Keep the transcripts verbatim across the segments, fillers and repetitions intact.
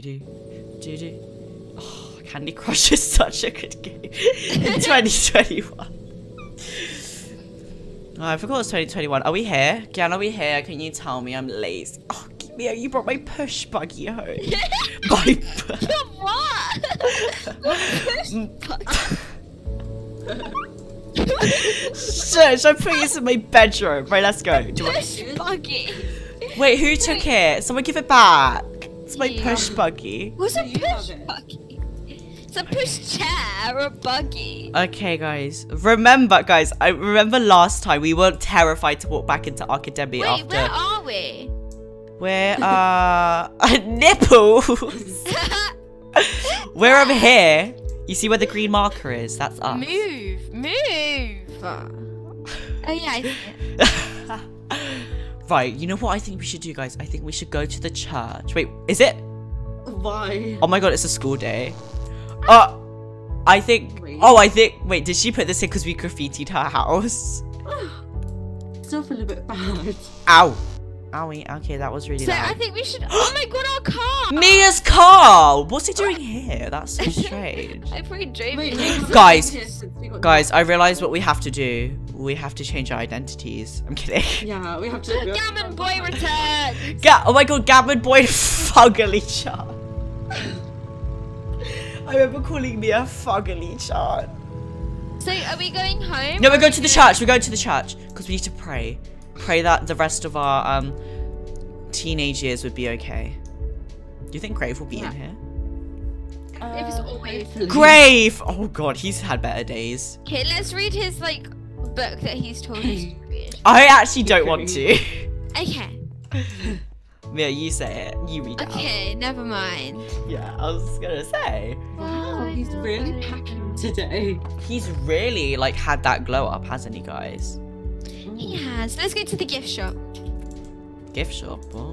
do do do. Oh, Candy Crush is such a good game in twenty twenty-one. Oh, I forgot it's twenty twenty-one. Are we here? Gian, are we here? Can you tell me? I'm lazy. Oh, Mia, you brought my push buggy home. My push. Shit, I'm putting this in my bedroom. Right, let's go. Do push I... buggy. Wait, who took Wait. it? Someone give it back. It's my yeah. push buggy. What's a push buggy? It's a push chair or a buggy. Okay, guys. Remember, guys. I remember last time we were terrified to walk back into Arcademia. Wait, after... where are we? Where are uh, nipples? We're over here. You see where the green marker is? That's us. Move, move. Oh yeah, I see it. Right, you know what I think we should do, guys? I think we should go to the church. Wait, is it? Why? Oh my god, it's a school day. Uh, I think. Wait. Oh, I think. Wait, did she put this in because we graffitied her house? Still feel a bit bad. Ow. Owie, okay, that was really so loud. I think we should- Oh my god, our car! Mia's car! What's he doing here? That's so strange. I probably drove it. Guys, guys, I realised what we have to do. We have to change our identities. I'm kidding. Yeah, we have to- Gammon Boy returns! Ga oh my god, Gammon Boy Fuggly Chan. I remember calling Mia Fuggly Chan. So, are we going home? No, we're going to the church, we're going to the church. Because we need to pray. Pray that the rest of our um, teenage years would be okay. Do you think Grave will be yeah. in here? Uh, if it's always Grave! Oh god, he's had better days. Okay, let's read his like book that he's told us to read. I actually don't want to. Okay. Mia, you say it. You read it. Okay, out. Never mind. Yeah, I was gonna say. Wow, oh, he's really packing today. He's really like had that glow up, hasn't he, guys? He has. Let's go to the gift shop. Gift shop? What?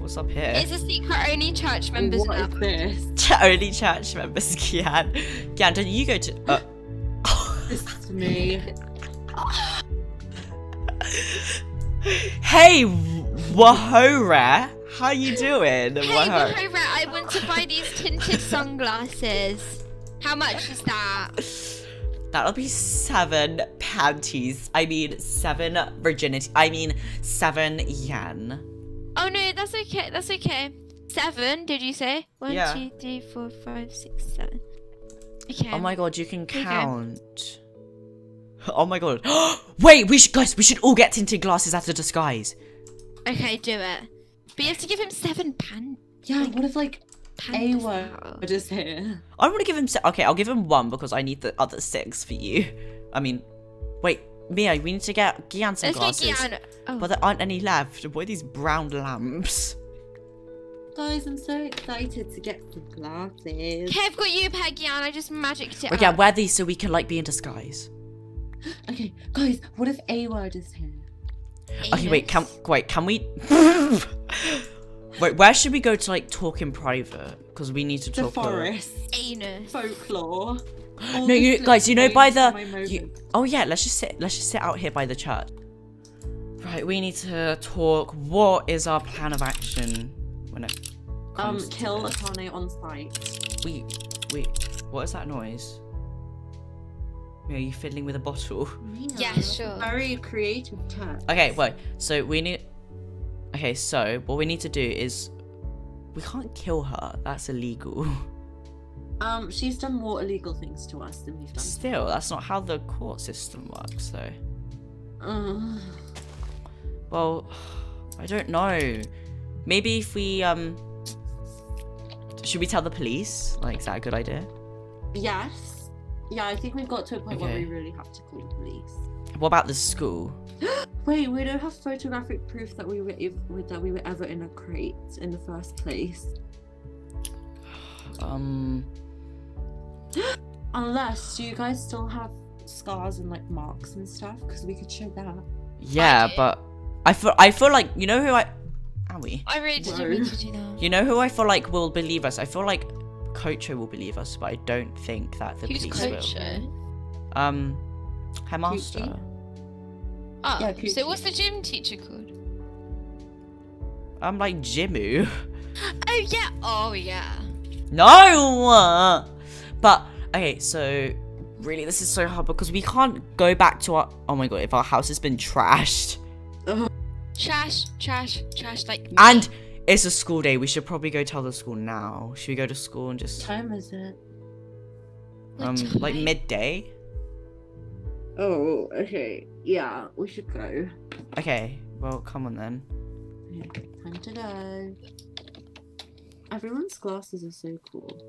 What's up here? It's a secret only church members. What is this? Ch only church members, Gian. Gian, don't you go to... Uh... This is me. Hey, Wahora. How you doing? Hey, Wahora, I want to buy these tinted sunglasses. How much is that? That'll be seven panties. I mean, seven virginity. I mean, seven yen. Oh, no, that's okay. That's okay. Seven, did you say? One, yeah. two, three, four, five, six, seven. Okay. Oh, my God, you can count. Okay. Oh, my God. Wait, we should, guys, we should all get tinted glasses as a disguise. Okay, do it. But you have to give him seven pan. Yeah, like, what if, like... A word is here. I want to give him. Se okay, I'll give him one because I need the other six for you. I mean, wait, Mia, we need to get Gian some glasses. Gian. Oh. But there aren't any left. What are these brown lamps? Guys, I'm so excited to get some glasses. Okay, I've got you, Peg Gian. I just magicked it. Okay, up. Wear these so we can like be in disguise. Okay, guys, what if A word is here? Anus. Okay, wait, can wait, can we? Wait, where should we go to, like, talk in private? Because we need to the talk... The forest. Anus. Folklore. All no, you guys, you know, by the... You, oh, yeah, let's just sit Let's just sit out here by the church. Right, we need to talk. What is our plan of action when it comes um, to kill this? Akane on sight. Wait, wait, what is that noise? Are you fiddling with a bottle? Yeah, yeah, sure. Very creative church. Okay, wait, so we need... Okay, so what we need to do is we can't kill her. That's illegal. Um, she's done more illegal things to us than we've done. Still, that's not how the court system works, though. Uh. Well, I don't know. Maybe if we um, should we tell the police? Like, is that a good idea? Yes. Yeah, I think we've got to a point okay. where we really have to call the police. What about the school? Wait, we don't have photographic proof that we were that we were ever in a crate in the first place. Um, unless do you guys still have scars and like marks and stuff, because we could show that. Yeah, I but I feel I feel like you know who I are we? I really didn't mean to do that. You know who I feel like will believe us. I feel like Kocho will believe us, but I don't think that the Who's police Kocho? will. Um, her master. Kuchi? Oh, yeah, so what's the gym teacher called? I'm like Jimu. Oh yeah, oh yeah. No! But, okay, so really this is so hard because we can't go back to our- oh my god, if our house has been trashed. Ugh. Trash, trash, trash like me. And it's a school day, we should probably go tell the school now. Should we go to school and just- What time is it? Um, like midday? Oh, okay. Yeah, we should go. Okay, well, come on then. Time to go. Everyone's glasses are so cool.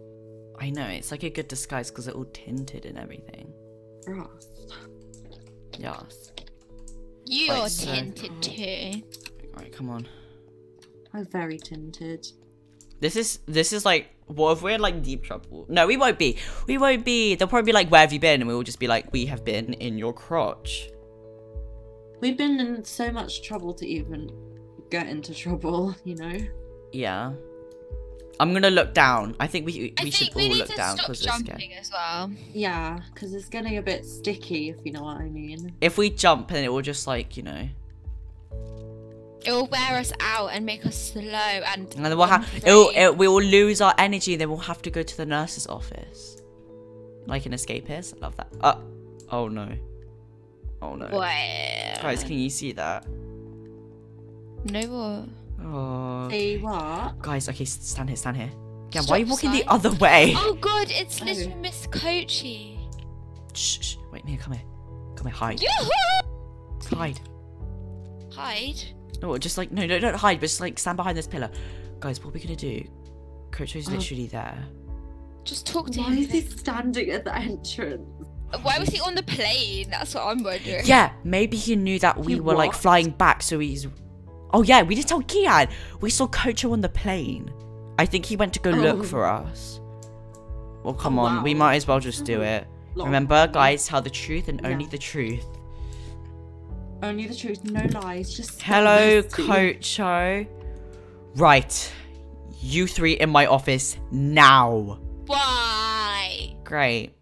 I know, it's like a good disguise because they're all tinted and everything. Yes. Yes. You're right, so... tinted too. Alright, come on. I'm very tinted. This is, this is like, what if we're in like deep trouble? No, we won't be. We won't be. They'll probably be like, where have you been? And we'll just be like, we have been in your crotch. We've been in so much trouble to even get into trouble, you know? Yeah. I'm gonna look down. I think we, we I should we all look down because it's jumping as well. Yeah, because it's getting a bit sticky, if you know what I mean. If we jump, then it will just like, you know. It will wear us out and make us slow and. And then we'll have. It, we will lose our energy. Then we'll have to go to the nurse's office. Like an escapist. I love that. Oh, oh no. Oh no. What? Guys, can you see that? No. What? Oh. Okay. See what? Guys, okay, stand here, stand here. Yeah, stop, why are you walking sign. the other way? Oh god, it's oh. literally Miss Kochi. Shh, shh. Wait, Mia, come here. Come here, hide. Yoo-hoo! Hide. Hide. No, just like, no, no, don't hide, but just like stand behind this pillar. Guys, what are we gonna do? Kocho's oh. literally there. Just talk to Why him. Why is he standing at the entrance? Why was he on the plane? That's what I'm wondering. Yeah, maybe he knew that we he were what? like flying back, so he's. Oh yeah, we did tell Gian. We saw Kocho on the plane. I think he went to go oh. look for us. Well, come oh, on, wow. we might as well just do it. Long. Remember, guys, tell the truth and yeah. only the truth. Only the truth, no lies. Just hello, Kocho. Right, you three in my office now. Why? Great.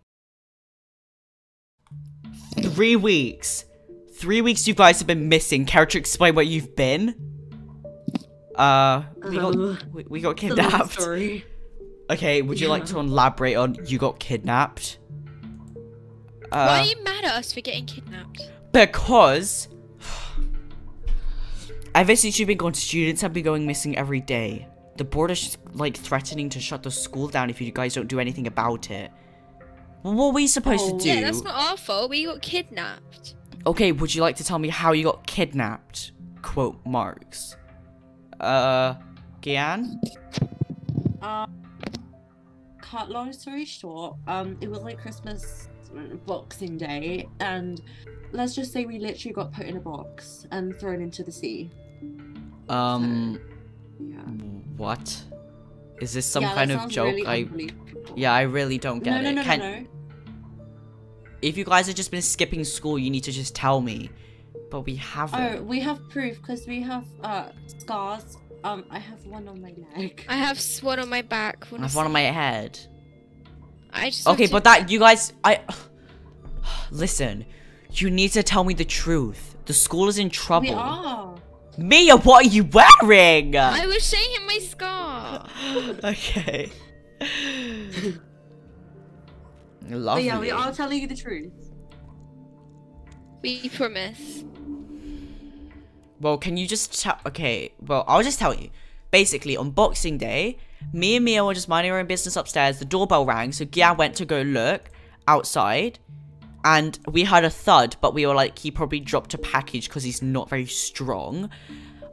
Three weeks. Three weeks. You guys have been missing. Care to explain where you've been? Uh, we got um, we, we got kidnapped. Story. Okay, would you yeah. like to elaborate on you got kidnapped? Uh, Why are you mad at us for getting kidnapped? Because ever since you've been gone, students have been going missing every day. The board is like threatening to shut the school down if you guys don't do anything about it. Well, what were we supposed oh. to do? Yeah, that's not our fault. We got kidnapped. Okay, would you like to tell me how you got kidnapped? Quote marks. Uh, Gian? Uh, cut long story short, um, it was like Christmas, Boxing Day, and let's just say we literally got put in a box and thrown into the sea. Um, so, yeah. What? Is this some yeah, kind of joke? Really I, yeah, I really don't get no, it. No, no, Can... no, no. If you guys have just been skipping school, you need to just tell me. But we haven't. Oh, we have proof because we have uh scars. Um, I have one on my leg. I have one on my back. I have one on my head. I just okay, but that you guys, I listen. You need to tell me the truth. The school is in trouble. We are. Mia, what are you wearing? I was showing him my scar. Okay. Lovely. But yeah, we are telling you the truth. We promise. Well, can you just tell? Okay, well, I'll just tell you. Basically, on Boxing Day, me and Mia were just minding our own business upstairs. The doorbell rang, so Gian went to go look outside. And we heard a thud, but we were like, he probably dropped a package because he's not very strong.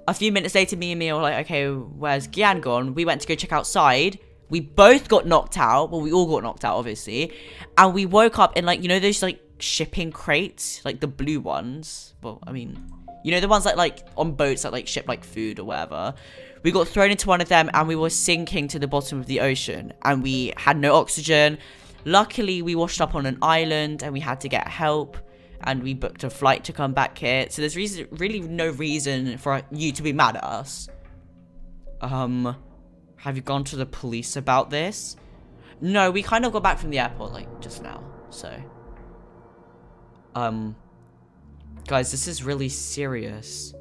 A few minutes later, me and Mia were like, okay, where's Gian gone? We went to go check outside. We both got knocked out. Well, we all got knocked out, obviously. And we woke up in, like, you know those, like, shipping crates? Like, the blue ones? Well, I mean, you know the ones that, like, on boats that, like, ship, like, food or whatever? We got thrown into one of them, and we were sinking to the bottom of the ocean. And we had no oxygen. Luckily, we washed up on an island and we had to get help and we booked a flight to come back here. So there's reason, really no reason for you to be mad at us. Um, have you gone to the police about this? No, we kind of got back from the airport like just now. So, um, guys, this is really serious.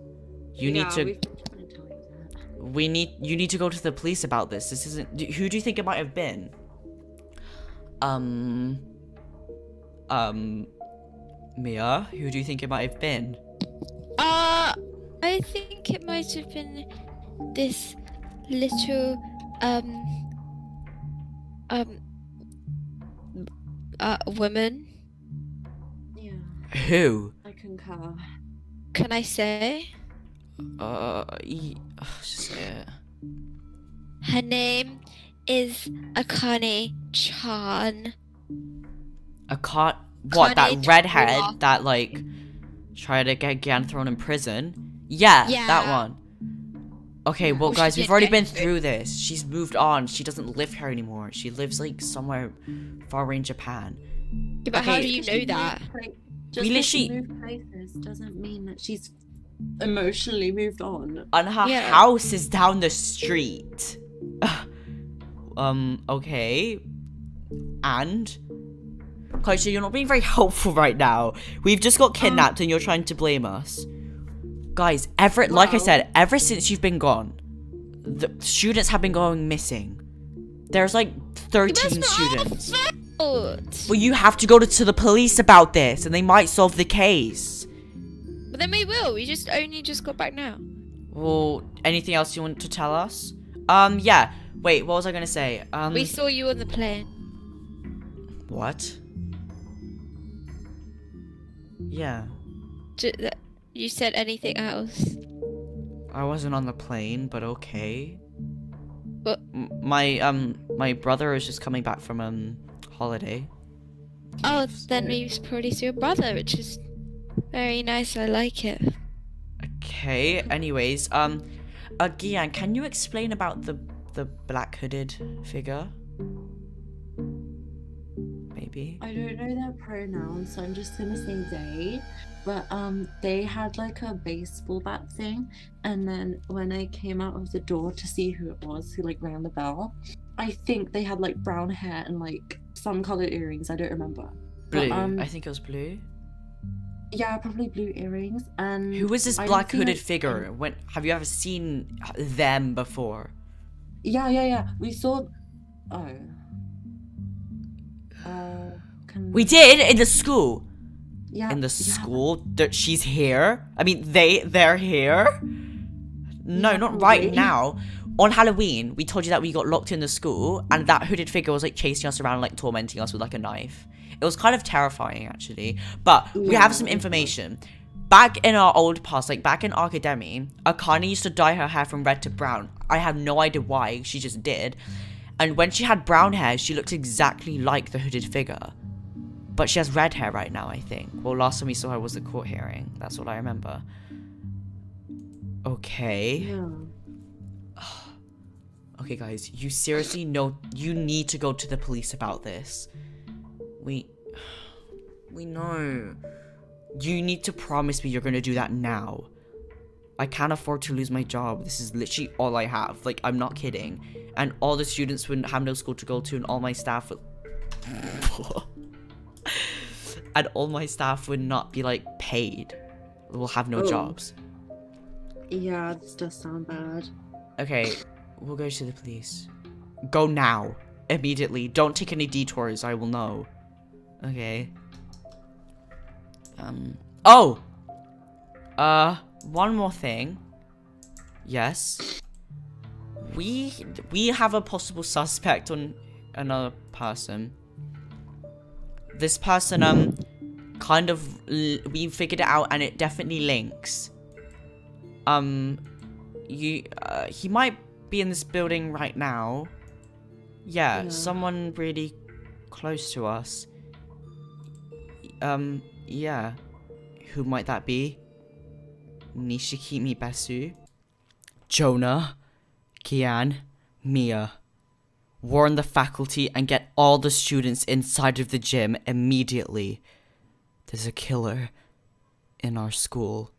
You yeah, need to... we need, you need to go to the police about this. This isn't, who do you think it might have been? Um, um, Mia, who do you think it might have been? Uh, I think it might have been this little, um, um, uh, woman. Yeah. Who? I concur. Can I say? Uh, e oh, shit. Her name is Akane Chan. Akane, what, that redhead that like tried to get Gian thrown in prison? Yeah, yeah, that one. Okay, well, well guys, we've already been through this. She's moved on. She doesn't live here anymore. She lives like somewhere far away in Japan. Yeah, but okay, how do you know that? Like, just because she moved places doesn't mean that she's emotionally moved on. And her yeah. house is down the street. um, okay. And? Kocho, you're not being very helpful right now. We've just got kidnapped um, and you're trying to blame us. Guys, Everett, well, like I said, ever since you've been gone, the students have been going missing. There's like thirteen students. Well, you have to go to, to the police about this and they might solve the case. But then we will. We just only just got back now. Well, anything else you want to tell us? Um, yeah. Wait, what was I gonna say? Um, we saw you on the plane. What? Yeah. You said anything else? I wasn't on the plane, but okay. But my um my brother is just coming back from um holiday. Oh, then we probably saw your brother, which is very nice. I like it. Okay. Anyways, um, uh, Gian, can you explain about the the black hooded figure? Maybe. I don't know their pronouns, so I'm just gonna say they. But um, they had like a baseball bat thing, and then when I came out of the door to see who it was, who like rang the bell, I think they had like brown hair and like some colored earrings. I don't remember. Blue. But, um, I think it was blue. Yeah, probably blue earrings. And who was this black hooded figure? When have you ever seen them before? Yeah, yeah, yeah. We saw. Oh. Uh, can... We did in the school. Yeah. In the yeah. school, that she's here. I mean, they they're here. No, yeah, not right really? now. On Halloween, we told you that we got locked in the school, and that hooded figure was like chasing us around, like tormenting us with like a knife. It was kind of terrifying, actually. But yeah, we have some information. Back in our old past, like back in Arcademi, Akane used to dye her hair from red to brown. I have no idea why, she just did. And when she had brown hair, she looked exactly like the hooded figure. But she has red hair right now, I think. Well, last time we saw her was the court hearing. That's what I remember. Okay. Yeah. Okay, guys, you seriously know you need to go to the police about this. We... We know. You need to promise me you're going to do that now. I can't afford to lose my job. This is literally all I have. Like, I'm not kidding. And all the students wouldn't have no school to go to, and all my staff would... and all my staff would not be, like, paid. We'll have no oh. jobs. Yeah, this does sound bad. Okay, we'll go to the police. Go now. Immediately. Don't take any detours. I will know. Okay. Um. Oh! Uh... One more thing. Yes. We we have a possible suspect on another person. This person um kind of l we figured it out, and it definitely links. Um you uh, he might be in this building right now. Yeah, yeah, someone really close to us. Um yeah. Who might that be? Nishiki Mibesu, Jonah, Gian, Mia. Warn the faculty and get all the students inside of the gym immediately. There's a killer in our school.